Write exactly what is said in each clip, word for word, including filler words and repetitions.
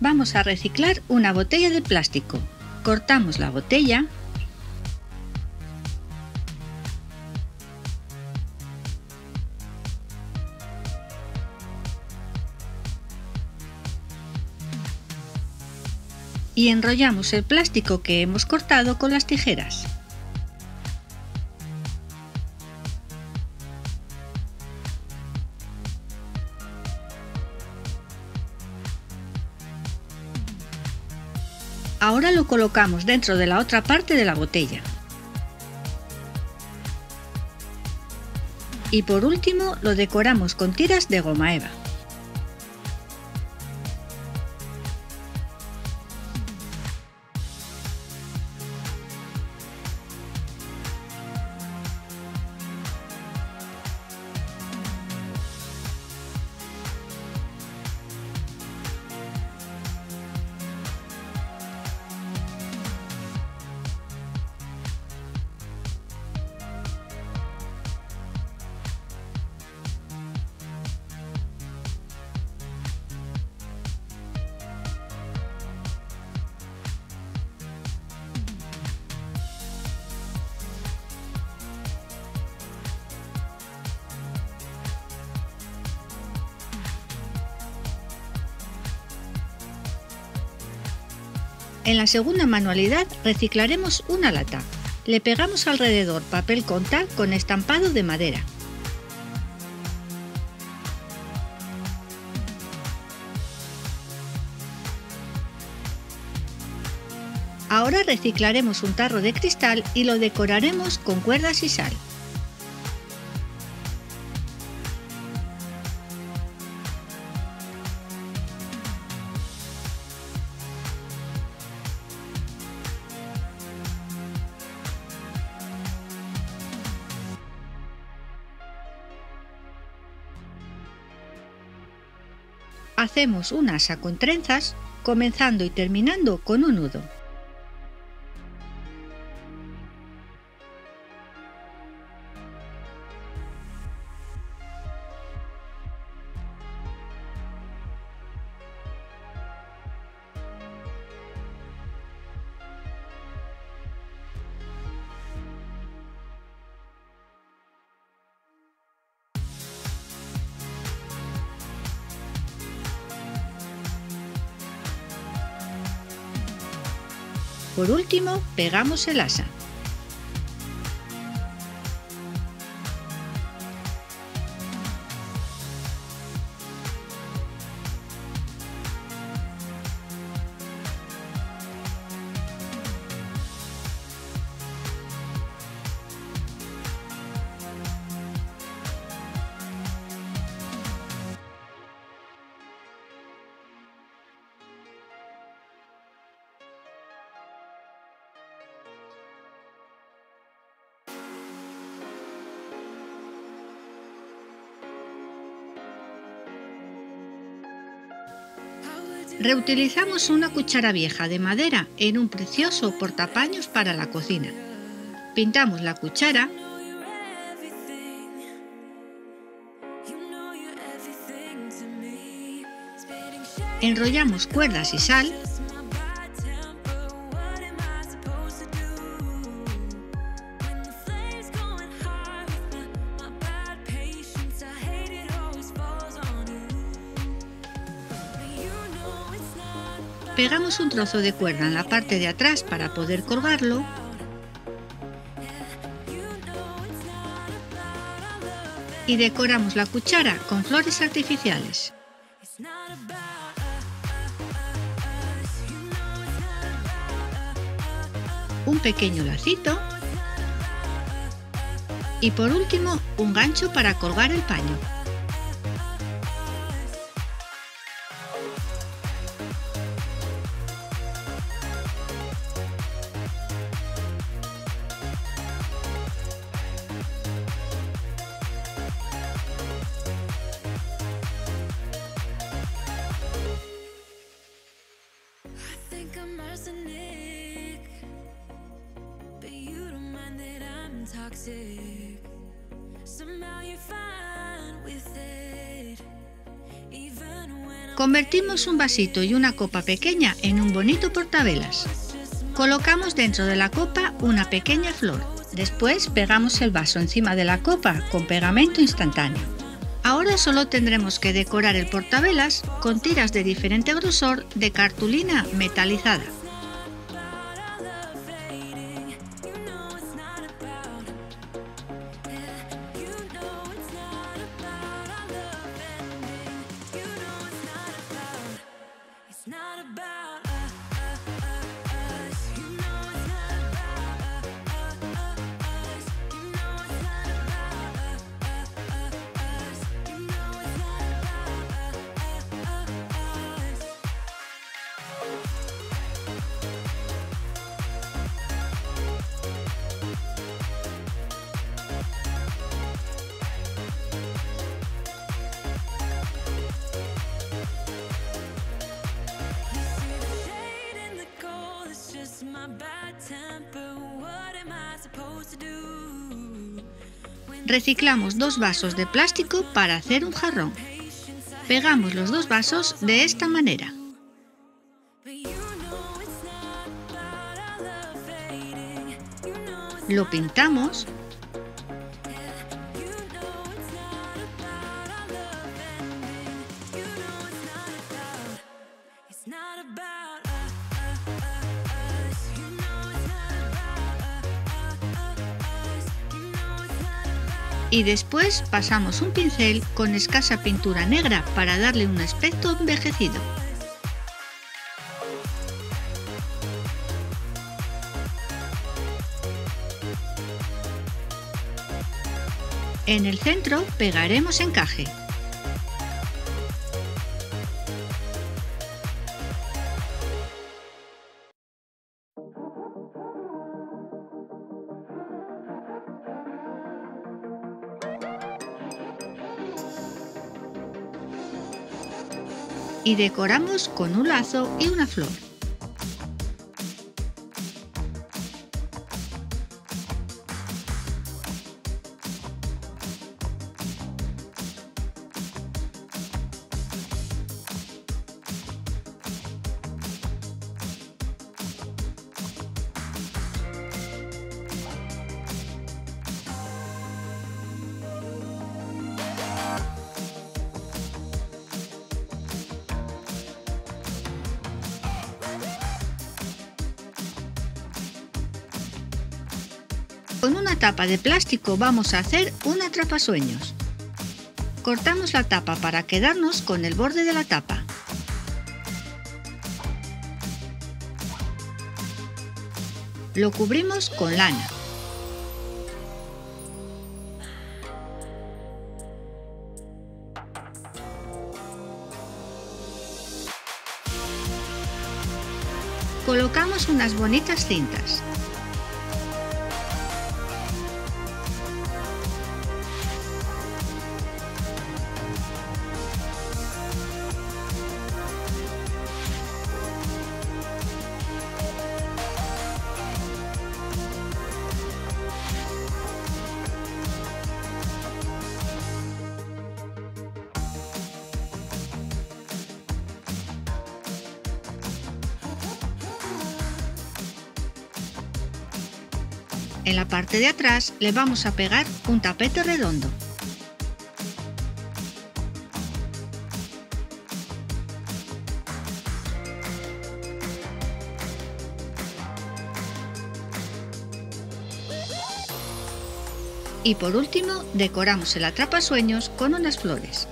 Vamos a reciclar una botella de plástico. Cortamos la botella y enrollamos el plástico que hemos cortado con las tijeras. Ahora lo colocamos dentro de la otra parte de la botella. Y por último lo decoramos con tiras de goma eva. En la segunda manualidad reciclaremos una lata. Le pegamos alrededor papel contac con estampado de madera. Ahora reciclaremos un tarro de cristal y lo decoraremos con cuerdas y sal. Hacemos un asa con trenzas, comenzando y terminando con un nudo. Por último, pegamos el asa. Reutilizamos una cuchara vieja de madera en un precioso portapaños para la cocina. Pintamos la cuchara . Enrollamos cuerdas y sal . Pegamos un trozo de cuerda en la parte de atrás para poder colgarlo y decoramos la cuchara con flores artificiales. Un pequeño lacito y por último un gancho para colgar el paño. Toxic. Somehow you're fine with it. Convertimos un vasito y una copa pequeña en un bonito portavelas. Colocamos dentro de la copa una pequeña flor. Después pegamos el vaso encima de la copa con pegamento instantáneo. Ahora solo tendremos que decorar el portavelas con tiras de diferente grosor de cartulina metalizada. Reciclamos dos vasos de plástico para hacer un jarrón. Pegamos los dos vasos de esta manera. Lo pintamos. Y después pasamos un pincel con escasa pintura negra para darle un aspecto envejecido. En el centro pegaremos encaje. Y decoramos con un lazo y una flor. Con una tapa de plástico vamos a hacer un atrapasueños. Cortamos la tapa para quedarnos con el borde de la tapa. Lo cubrimos con lana. Colocamos unas bonitas cintas. En la parte de atrás le vamos a pegar un tapete redondo. Y por último, decoramos el atrapasueños con unas flores.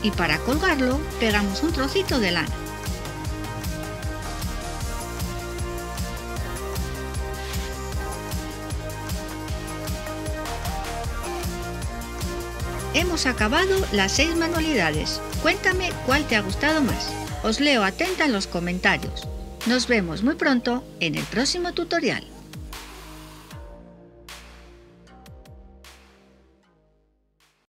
Y para colgarlo, pegamos un trocito de lana. Hemos acabado las seis manualidades. Cuéntame cuál te ha gustado más. Os leo atenta en los comentarios. Nos vemos muy pronto en el próximo tutorial.